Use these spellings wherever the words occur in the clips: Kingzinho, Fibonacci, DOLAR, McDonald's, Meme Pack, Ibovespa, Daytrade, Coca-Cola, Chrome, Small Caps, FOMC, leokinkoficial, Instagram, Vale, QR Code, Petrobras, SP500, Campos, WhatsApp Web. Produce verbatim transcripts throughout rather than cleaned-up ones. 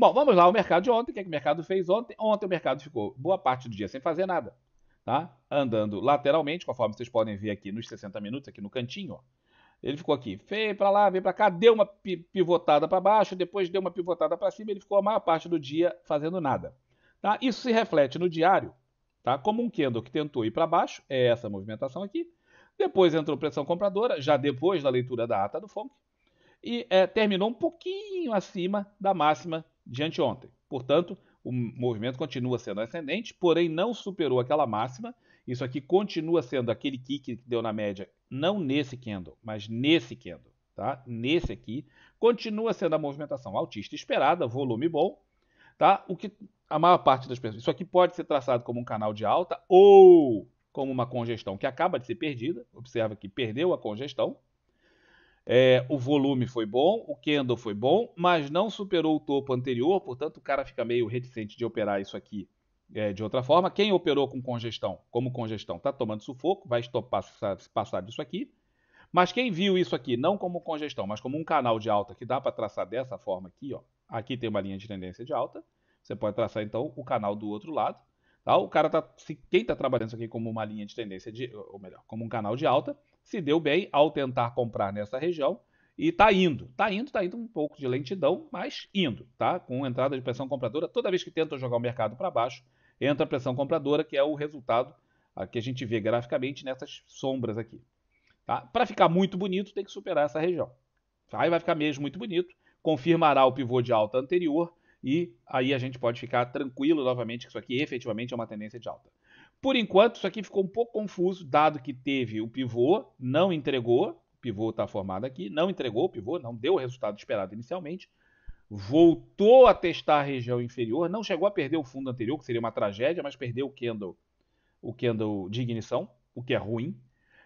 Bom, vamos lá, o mercado de ontem, o que, é que o mercado fez ontem? Ontem o mercado ficou boa parte do dia sem fazer nada, tá? Andando lateralmente, conforme vocês podem ver aqui nos sessenta minutos, aqui no cantinho, ó. Ele ficou aqui, veio para lá, veio para cá, deu uma pivotada para baixo, depois deu uma pivotada para cima, ele ficou a maior parte do dia fazendo nada. Tá? Isso se reflete no diário, tá? Como um candle que tentou ir para baixo, é essa movimentação aqui. Depois entrou pressão compradora, já depois da leitura da ata do F O M C, e é, terminou um pouquinho acima da máxima de anteontem. Portanto, o movimento continua sendo ascendente, porém não superou aquela máxima. Isso aqui continua sendo aquele kick que deu na média, não nesse candle, mas nesse candle, tá? Nesse aqui, continua sendo a movimentação altista esperada, volume bom, tá? O que a maior parte das pessoas... Isso aqui pode ser traçado como um canal de alta ou como uma congestão que acaba de ser perdida. Observa que perdeu a congestão. É, o volume foi bom, o candle foi bom, mas não superou o topo anterior, portanto o cara fica meio reticente de operar isso aqui. É, de outra forma, quem operou com congestão, como congestão, está tomando sufoco, vai estopar, passar disso aqui. Mas quem viu isso aqui, não como congestão, mas como um canal de alta, que dá para traçar dessa forma aqui, ó. Aqui tem uma linha de tendência de alta. Você pode traçar, então, o canal do outro lado. Tá? O cara tá, se, quem está trabalhando isso aqui como uma linha de tendência, de, ou melhor, como um canal de alta, se deu bem ao tentar comprar nessa região. E está indo, está indo, está indo um pouco de lentidão, mas indo, tá? Com entrada de pressão compradora, toda vez que tentam jogar o mercado para baixo, entra a pressão compradora, que é o resultado que a gente vê graficamente nessas sombras aqui. Tá? Para ficar muito bonito, tem que superar essa região. Aí vai ficar mesmo muito bonito, confirmará o pivô de alta anterior e aí a gente pode ficar tranquilo novamente que isso aqui efetivamente é uma tendência de alta. Por enquanto, isso aqui ficou um pouco confuso, dado que teve o pivô, não entregou, o pivô está formado aqui, não entregou o pivô, não deu o resultado esperado inicialmente, voltou a testar a região inferior, não chegou a perder o fundo anterior, que seria uma tragédia, mas perdeu o candle, o candle de ignição, o que é ruim,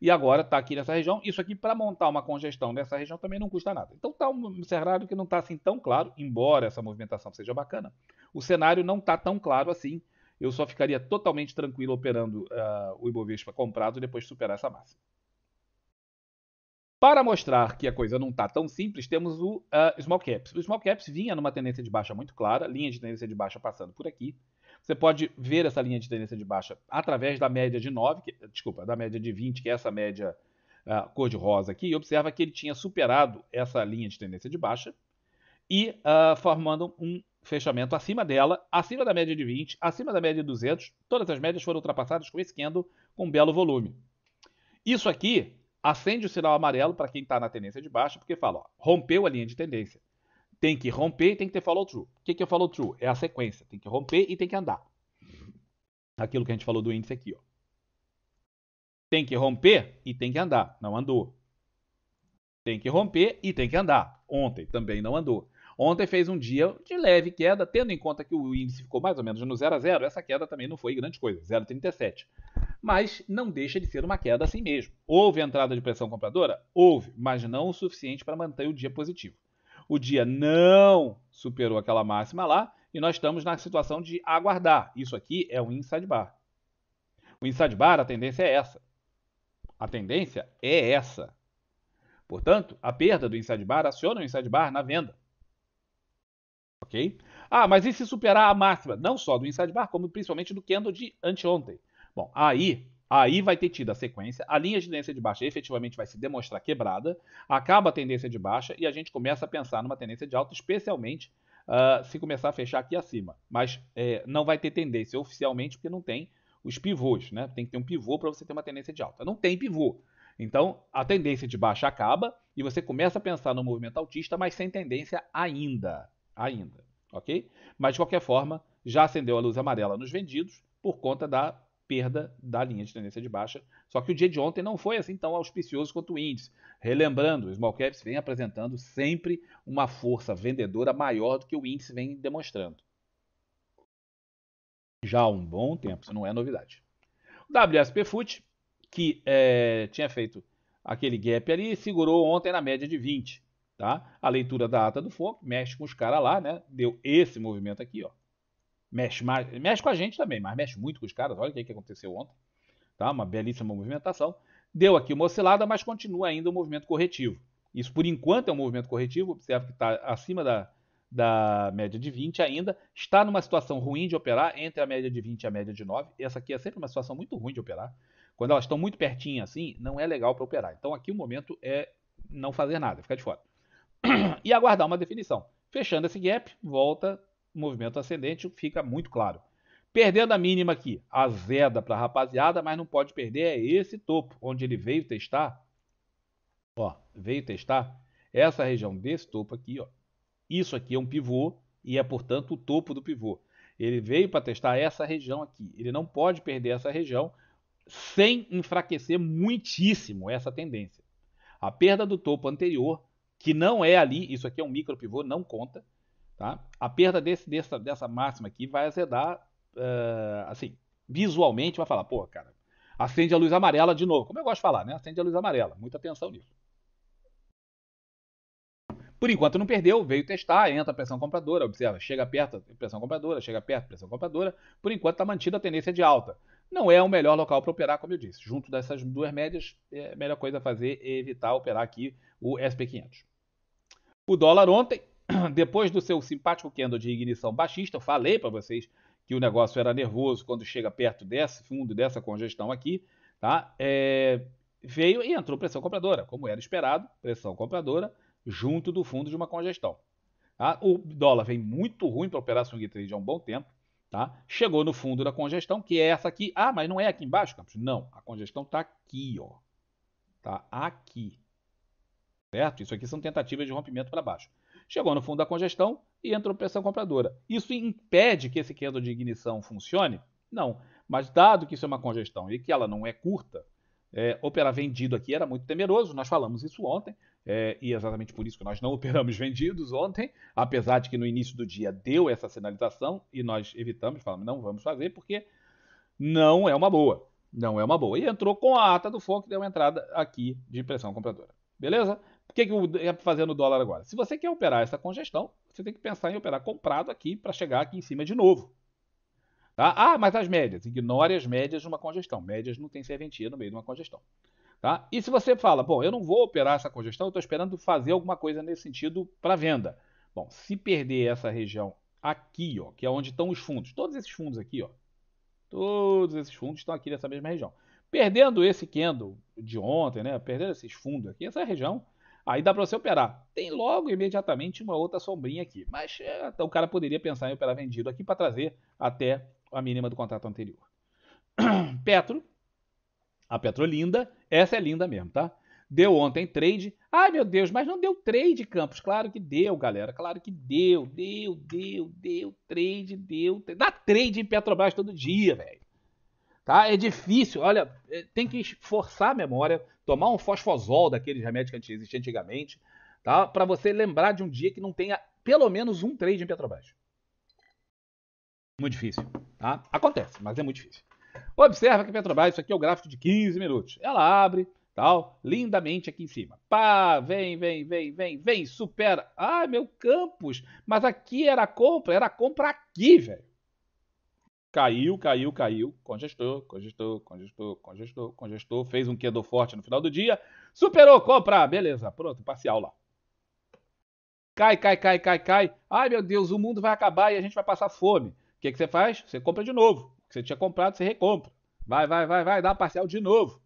e agora está aqui nessa região. Isso aqui, para montar uma congestão nessa região, também não custa nada. Então está um cenário que não está assim tão claro, embora essa movimentação seja bacana, o cenário não está tão claro assim. Eu só ficaria totalmente tranquilo operando uh, o Ibovespa comprado depois de superar essa máxima. Para mostrar que a coisa não está tão simples, temos o uh, Small Caps. O Small Caps vinha numa tendência de baixa muito clara, linha de tendência de baixa passando por aqui. Você pode ver essa linha de tendência de baixa através da média de nove, que, desculpa, da média de vinte, que é essa média uh, cor-de-rosa aqui, e observa que ele tinha superado essa linha de tendência de baixa e uh, formando um fechamento acima dela, acima da média de vinte, acima da média de duzentos. Todas as médias foram ultrapassadas com esse candle com um belo volume. Isso aqui... acende o sinal amarelo para quem está na tendência de baixa, porque fala, ó, rompeu a linha de tendência. Tem que romper e tem que ter follow through. O que, que é follow through? É a sequência. Tem que romper e tem que andar. Aquilo que a gente falou do índice aqui, ó. Tem que romper e tem que andar. Não andou. Tem que romper e tem que andar. Ontem também não andou. Ontem fez um dia de leve queda, tendo em conta que o índice ficou mais ou menos no zero a zero. Essa queda também não foi grande coisa, zero vírgula trinta e sete. Mas não deixa de ser uma queda assim mesmo. Houve entrada de pressão compradora? Houve, mas não o suficiente para manter o dia positivo. O dia não superou aquela máxima lá e nós estamos na situação de aguardar. Isso aqui é um inside bar. O inside bar, a tendência é essa. A tendência é essa. Portanto, a perda do inside bar aciona o inside bar na venda. Ok? Ah, mas e se superar a máxima? Não só do inside bar, como principalmente do candle de anteontem. Bom, aí, aí vai ter tido a sequência, a linha de tendência de baixa efetivamente vai se demonstrar quebrada, acaba a tendência de baixa e a gente começa a pensar numa tendência de alta, especialmente uh, se começar a fechar aqui acima. Mas é, não vai ter tendência oficialmente porque não tem os pivôs, né? Tem que ter um pivô para você ter uma tendência de alta. Não tem pivô. Então, a tendência de baixa acaba e você começa a pensar no movimento altista, mas sem tendência ainda, ainda, ok? Mas, de qualquer forma, já acendeu a luz amarela nos vendidos por conta da... perda da linha de tendência de baixa, só que o dia de ontem não foi assim tão auspicioso quanto o índice. Relembrando, o Small Caps vem apresentando sempre uma força vendedora maior do que o índice vem demonstrando. Já há um bom tempo, isso não é novidade. O dáblio S P Future, que é, tinha feito aquele gap ali, segurou ontem na média de vinte. Tá? A leitura da ata do F O M C mexe com os caras lá, né? Deu esse movimento aqui, ó. Mexe, mexe com a gente também, mas mexe muito com os caras. Olha o que, que aconteceu ontem. Tá? Uma belíssima movimentação. Deu aqui uma oscilada, mas continua ainda o movimento corretivo. Isso, por enquanto, é um movimento corretivo. Observa que está acima da, da média de vinte ainda, está numa situação ruim de operar, entre a média de vinte e a média de nove. Essa aqui é sempre uma situação muito ruim de operar. Quando elas estão muito pertinho assim, não é legal para operar. Então aqui o momento é não fazer nada, ficar de fora. E aguardar uma definição. Fechando esse gap, volta, movimento ascendente, fica muito claro. Perdendo a mínima aqui, azeda para a rapaziada, mas não pode perder esse topo, onde ele veio testar. Ó, veio testar essa região desse topo aqui, ó. Isso aqui é um pivô e é, portanto, o topo do pivô. Ele veio para testar essa região aqui. Ele não pode perder essa região sem enfraquecer muitíssimo essa tendência. A perda do topo anterior, que não é ali, isso aqui é um micro pivô, não conta, tá? A perda desse, dessa, dessa máxima aqui vai azedar, uh, assim, visualmente vai falar, pô, cara, acende a luz amarela de novo. Como eu gosto de falar, né? Acende a luz amarela. Muita atenção nisso. Por enquanto não perdeu, veio testar, entra a pressão compradora, observa, chega perto, pressão compradora, chega perto, pressão compradora. Por enquanto está mantida a tendência de alta. Não é o melhor local para operar, como eu disse. Junto dessas duas médias, é a melhor coisa a fazer é evitar operar aqui o S P quinhentos. O dólar ontem, depois do seu simpático candle de ignição baixista, eu falei para vocês que o negócio era nervoso quando chega perto desse fundo, dessa congestão aqui, tá? É, veio e entrou pressão compradora, como era esperado, pressão compradora, junto do fundo de uma congestão. Tá? O dólar vem muito ruim para operar swing trade há um bom tempo. Tá? Chegou no fundo da congestão, que é essa aqui. Ah, mas não é aqui embaixo, Campos? Não, a congestão está aqui, ó. Tá aqui. Certo? Isso aqui são tentativas de rompimento para baixo. Chegou no fundo da congestão e entrou pressão compradora. Isso impede que esse candle de ignição funcione? Não. Mas dado que isso é uma congestão e que ela não é curta, é, operar vendido aqui era muito temeroso, nós falamos isso ontem. É, e exatamente por isso que nós não operamos vendidos ontem, apesar de que no início do dia deu essa sinalização e nós evitamos, falamos, não vamos fazer porque não é uma boa, não é uma boa. E entrou com a ata do F O M C, deu uma entrada aqui de pressão compradora, beleza? O que é para fazer no dólar agora? Se você quer operar essa congestão, você tem que pensar em operar comprado aqui para chegar aqui em cima de novo. Tá? Ah, mas as médias, ignore as médias de uma congestão, médias não tem serventia no meio de uma congestão. Tá? E se você fala, bom, eu não vou operar essa congestão, eu estou esperando fazer alguma coisa nesse sentido para venda. Bom, se perder essa região aqui, ó, que é onde estão os fundos, todos esses fundos aqui, ó, todos esses fundos estão aqui nessa mesma região. Perdendo esse candle de ontem, né, perdendo esses fundos aqui, essa região, aí dá para você operar. Tem logo imediatamente uma outra sombrinha aqui, mas é, o cara poderia pensar em operar vendido aqui para trazer até a mínima do contrato anterior. Petro. A Petrolinda, essa é linda mesmo, tá? Deu ontem trade. Ai, meu Deus, mas não deu trade, Campos. Claro que deu, galera. Claro que deu, deu, deu, deu, trade, deu. Trade. Dá trade em Petrobras todo dia, velho. Tá? É difícil. Olha, tem que forçar a memória, tomar um fosfosol daqueles remédios que existia antigamente, tá? Para você lembrar de um dia que não tenha pelo menos um trade em Petrobras. Muito difícil, tá? Acontece, mas é muito difícil. Observa que a Petrobras, isso aqui é o gráfico de quinze minutos. Ela abre, tal, lindamente aqui em cima. Pá, vem, vem, vem, vem, vem, supera. Ah, meu Campos, mas aqui era a compra, era a compra aqui, velho. Caiu, caiu, caiu, congestou, congestou, congestou, congestou, congestou. Fez um quedou forte no final do dia. Superou, compra, beleza, pronto, parcial lá. Cai, cai, cai, cai, cai. Ai, meu Deus, o mundo vai acabar e a gente vai passar fome. O que, que você faz? Você compra de novo. Que você tinha comprado, você recompra. Vai, vai, vai, vai, dá parcial de novo.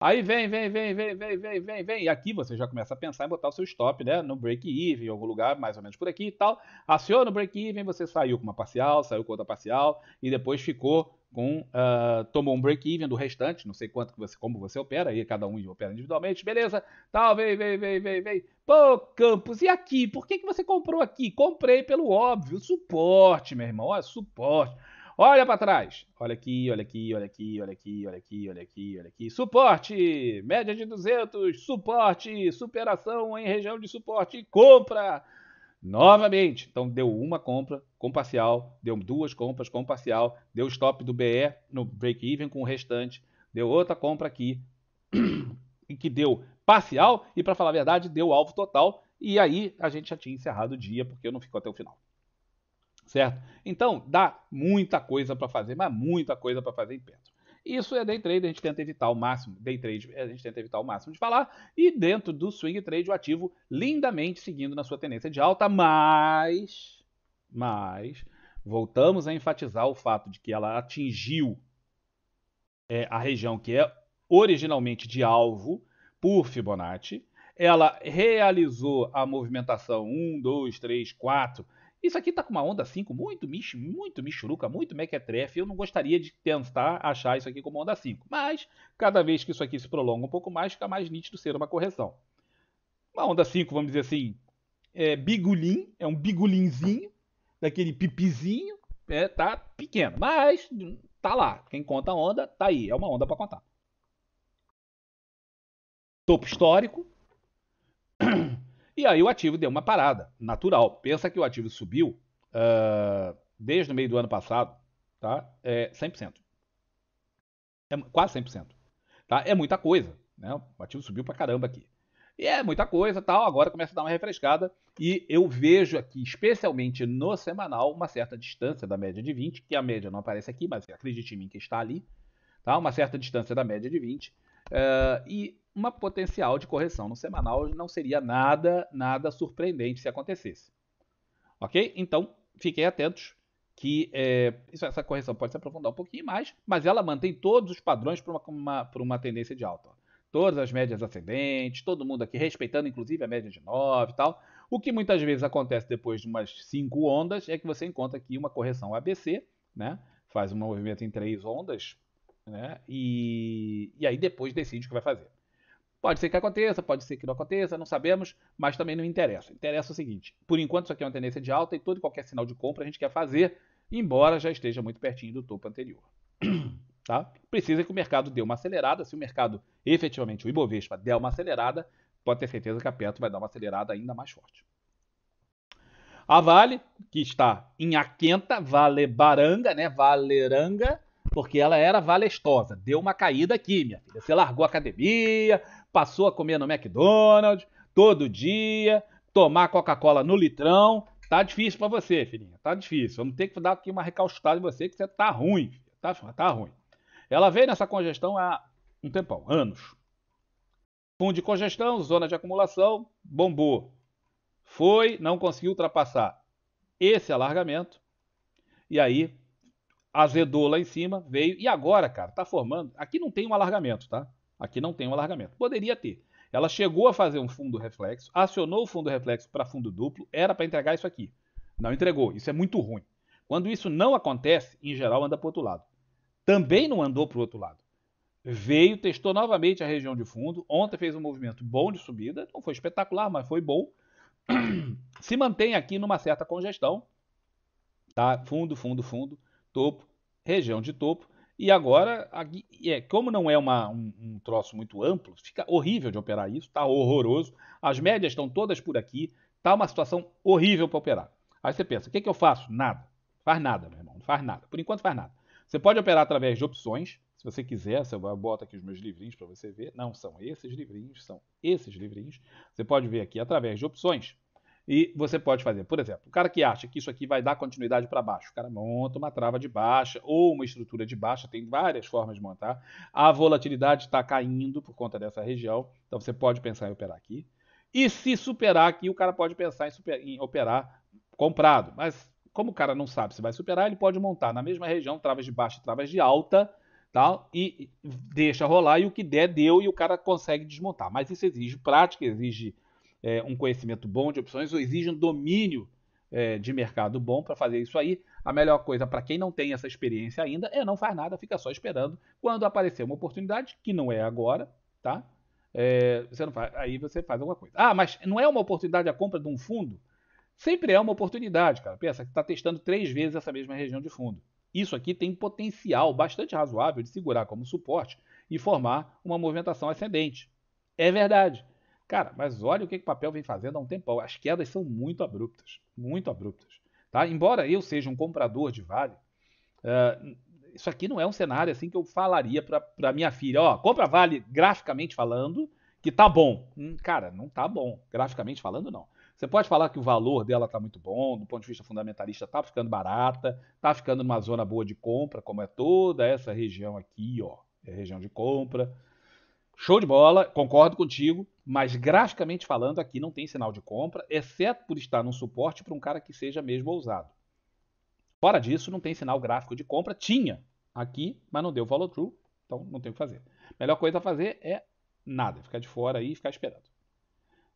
Aí vem, vem, vem, vem, vem, vem, vem, vem. E aqui você já começa a pensar em botar o seu stop, né? No break-even, em algum lugar, mais ou menos por aqui e tal. Aciona o break-even, você saiu com uma parcial, saiu com outra parcial e depois ficou com... Uh, tomou um break-even do restante, não sei quanto que você, como você opera, aí cada um opera individualmente, beleza? Tal, vem, vem, vem, vem, vem. Pô, Campos, e aqui? Por que, que você comprou aqui? Comprei pelo óbvio, suporte, meu irmão, olha, suporte. Olha para trás. Olha aqui, olha aqui, olha aqui, olha aqui, olha aqui, olha aqui, olha aqui. Suporte, média de duzentos, suporte, superação em região de suporte, compra. Novamente. Então deu uma compra com parcial, deu duas compras com parcial, deu stop do B E no break-even com o restante, deu outra compra aqui que deu parcial e, para falar a verdade, deu alvo total. E aí a gente já tinha encerrado o dia porque eu não fico até o final. Certo? Então, dá muita coisa para fazer, mas muita coisa para fazer em Petro. Isso é day trade, a gente tenta evitar o máximo. Day trade, a gente tenta evitar o máximo de falar. E dentro do swing trade, o ativo lindamente seguindo na sua tendência de alta, mas, mas voltamos a enfatizar o fato de que ela atingiu é, a região que é originalmente de alvo por Fibonacci. Ela realizou a movimentação um, dois, três, quatro. Isso aqui está com uma onda cinco muito, mich, muito michuruca, muito mequetrefe. Eu não gostaria de tentar achar isso aqui como onda cinco. Mas, cada vez que isso aqui se prolonga um pouco mais, fica mais nítido ser uma correção. Uma onda cinco, vamos dizer assim, é bigulim, é um bigulinzinho, daquele pipizinho, é, tá pequeno. Mas, tá lá. Quem conta a onda, tá aí. É uma onda para contar. Topo histórico. E aí o ativo deu uma parada natural. Pensa que o ativo subiu uh, desde o meio do ano passado, tá? É cem por cento. É quase cem por cento. Tá? É muita coisa, né? O ativo subiu pra caramba aqui. E é muita coisa, tal. Agora começa a dar uma refrescada. E eu vejo aqui, especialmente no semanal, uma certa distância da média de vinte, que a média não aparece aqui, mas acredite em mim que está ali. Tá? Uma certa distância da média de vinte. Uh, e uma potencial de correção no semanal não seria nada, nada surpreendente se acontecesse. Ok? Então, fiquem atentos que é, isso, essa correção pode se aprofundar um pouquinho mais, mas ela mantém todos os padrões para uma, uma, uma tendência de alta. Ó. Todas as médias ascendentes, todo mundo aqui respeitando, inclusive, a média de nove e tal. O que muitas vezes acontece depois de umas cinco ondas é que você encontra aqui uma correção A B C, né? Faz um movimento em três ondas, né? E, e aí depois decide o que vai fazer. Pode ser que aconteça, pode ser que não aconteça, não sabemos, mas também não interessa. Interessa o seguinte, por enquanto isso aqui é uma tendência de alta e todo e qualquer sinal de compra a gente quer fazer, embora já esteja muito pertinho do topo anterior. Tá? Precisa que o mercado dê uma acelerada, se o mercado efetivamente, o Ibovespa, der uma acelerada, pode ter certeza que a Petro vai dar uma acelerada ainda mais forte. A Vale, que está em aquenta, valebaranga, né? Valeranga, porque ela era valestosa, deu uma caída aqui, minha filha. Você largou a academia, passou a comer no McDonald's todo dia, tomar Coca-Cola no litrão. Tá difícil pra você, filhinha. Tá difícil. Vamos ter que dar aqui uma recalcitada em você, que você tá ruim. Filha. Tá, tá ruim. Ela veio nessa congestão há um tempão, anos. Fundo de congestão, zona de acumulação, bombou. Foi, não conseguiu ultrapassar esse alargamento. E aí, azedou lá em cima, veio. E agora, cara, tá formando. Aqui não tem um alargamento, tá? Aqui não tem um alargamento. Poderia ter. Ela chegou a fazer um fundo reflexo, acionou o fundo reflexo para fundo duplo, era para entregar isso aqui. Não entregou. Isso é muito ruim. Quando isso não acontece, em geral anda para o outro lado. Também não andou para o outro lado. Veio, testou novamente a região de fundo. Ontem fez um movimento bom de subida. Não foi espetacular, mas foi bom. Se mantém aqui numa certa congestão. Tá? Fundo, fundo, fundo, topo, região de topo. E agora, como não é uma, um, um troço muito amplo, fica horrível de operar isso, está horroroso. As médias estão todas por aqui, está uma situação horrível para operar. Aí você pensa, o que, que eu faço? Nada. Faz nada, meu irmão, não faz nada. Por enquanto faz nada. Você pode operar através de opções, se você quiser, eu boto aqui os meus livrinhos para você ver. Não, são esses livrinhos, são esses livrinhos. Você pode ver aqui através de opções. E você pode fazer, por exemplo, o cara que acha que isso aqui vai dar continuidade para baixo, o cara monta uma trava de baixa ou uma estrutura de baixa, tem várias formas de montar. A volatilidade está caindo por conta dessa região, então você pode pensar em operar aqui. E se superar aqui, o cara pode pensar em, super, em operar comprado, mas como o cara não sabe se vai superar, ele pode montar na mesma região, travas de baixa e travas de alta, tal, e deixa rolar e o que der, deu e o cara consegue desmontar. Mas isso exige prática, exige... É, um conhecimento bom de opções, ou exige um domínio é, de mercado bom para fazer isso aí. A melhor coisa para quem não tem essa experiência ainda é não faz nada, fica só esperando. Quando aparecer uma oportunidade, que não é agora, tá? É, você não faz, aí você faz alguma coisa. Ah, mas não é uma oportunidade a compra de um fundo? Sempre é uma oportunidade, cara. Pensa que está testando três vezes essa mesma região de fundo. Isso aqui tem potencial bastante razoável de segurar como suporte e formar uma movimentação ascendente. É verdade. Cara, mas olha o que o papel vem fazendo há um tempão. As quedas são muito abruptas, muito abruptas. Tá? Embora eu seja um comprador de Vale, uh, isso aqui não é um cenário assim que eu falaria para minha filha. Ó, compra Vale graficamente falando que tá bom. Hum, cara, não tá bom. Graficamente falando, não. Você pode falar que o valor dela está muito bom, do ponto de vista fundamentalista está ficando barata, está ficando numa zona boa de compra, como é toda essa região aqui, ó, é a região de compra. Show de bola, concordo contigo, mas graficamente falando aqui não tem sinal de compra, exceto por estar num suporte para um cara que seja mesmo ousado. Fora disso, não tem sinal gráfico de compra, tinha aqui, mas não deu follow through, então não tem o que fazer. Melhor coisa a fazer é nada, ficar de fora aí e ficar esperando.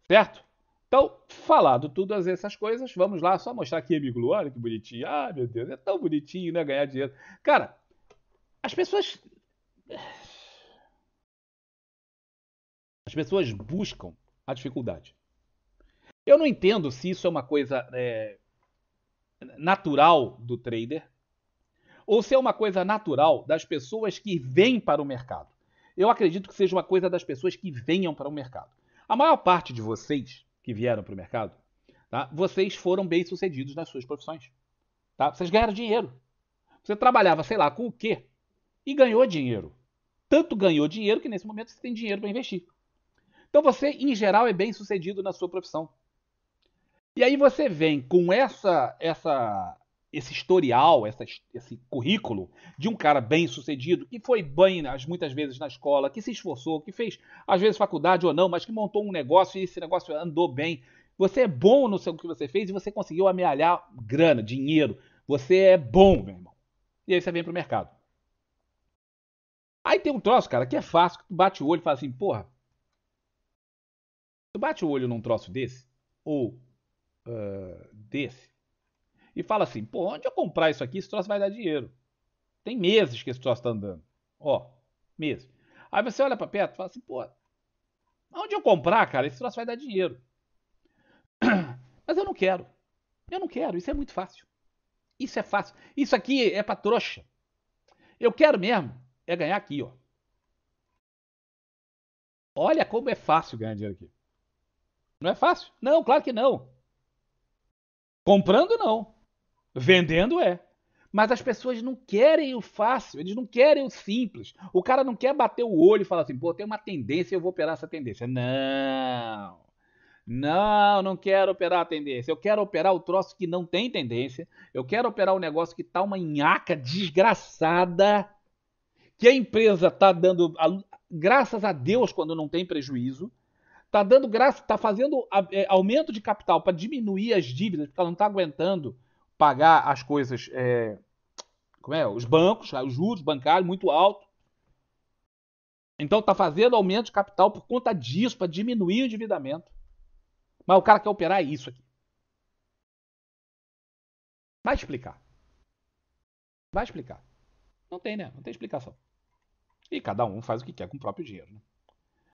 Certo? Então, falado todas essas coisas, vamos lá, só mostrar aqui, amigo, olha que bonitinho. Ah, meu Deus, é tão bonitinho, né, ganhar dinheiro. Cara, as pessoas... As pessoas buscam a dificuldade. Eu não entendo se isso é uma coisa é, natural do trader ou se é uma coisa natural das pessoas que vêm para o mercado. Eu acredito que seja uma coisa das pessoas que venham para o mercado. A maior parte de vocês que vieram para o mercado, tá, vocês foram bem-sucedidos nas suas profissões. Tá? Vocês ganharam dinheiro. Você trabalhava, sei lá, com o quê? E ganhou dinheiro. Tanto ganhou dinheiro que nesse momento você tem dinheiro para investir. Então você, em geral, é bem sucedido na sua profissão. E aí você vem com essa, essa, esse historial, essa, esse currículo de um cara bem sucedido, que foi bem muitas vezes na escola, que se esforçou, que fez às vezes faculdade ou não, mas que montou um negócio e esse negócio andou bem. Você é bom no seu, que você fez e você conseguiu amealhar grana, dinheiro. Você é bom, meu irmão. E aí você vem para o mercado. Aí tem um troço, cara, que é fácil, que tu bate o olho e fala assim, porra, tu bate o olho num troço desse, ou uh, desse, e fala assim, pô, onde eu comprar isso aqui, esse troço vai dar dinheiro. Tem meses que esse troço tá andando. Ó, meses. Aí você olha pra perto e fala assim, pô, onde eu comprar, cara, esse troço vai dar dinheiro. Mas eu não quero. Eu não quero, isso é muito fácil. Isso é fácil. Isso aqui é pra trouxa. Eu quero mesmo é ganhar aqui, ó. Olha como é fácil ganhar dinheiro aqui. Não é fácil? Não, claro que não. Comprando, não. Vendendo, é. Mas as pessoas não querem o fácil, eles não querem o simples. O cara não quer bater o olho e falar assim, pô, tem uma tendência, eu vou operar essa tendência. Não. Não, não quero operar a tendência. Eu quero operar o troço que não tem tendência. Eu quero operar o negócio que tá uma nhaca desgraçada, que a empresa tá dando, graças a Deus, quando não tem prejuízo, Está dando graça, está fazendo aumento de capital para diminuir as dívidas, porque ela não está aguentando pagar as coisas, é, como é, os bancos, os juros bancários muito alto. Então está fazendo aumento de capital por conta disso, para diminuir o endividamento. Mas o cara quer operar isso aqui. Vai explicar. Vai explicar. Não tem, né? Não tem explicação. E cada um faz o que quer com o próprio dinheiro, né?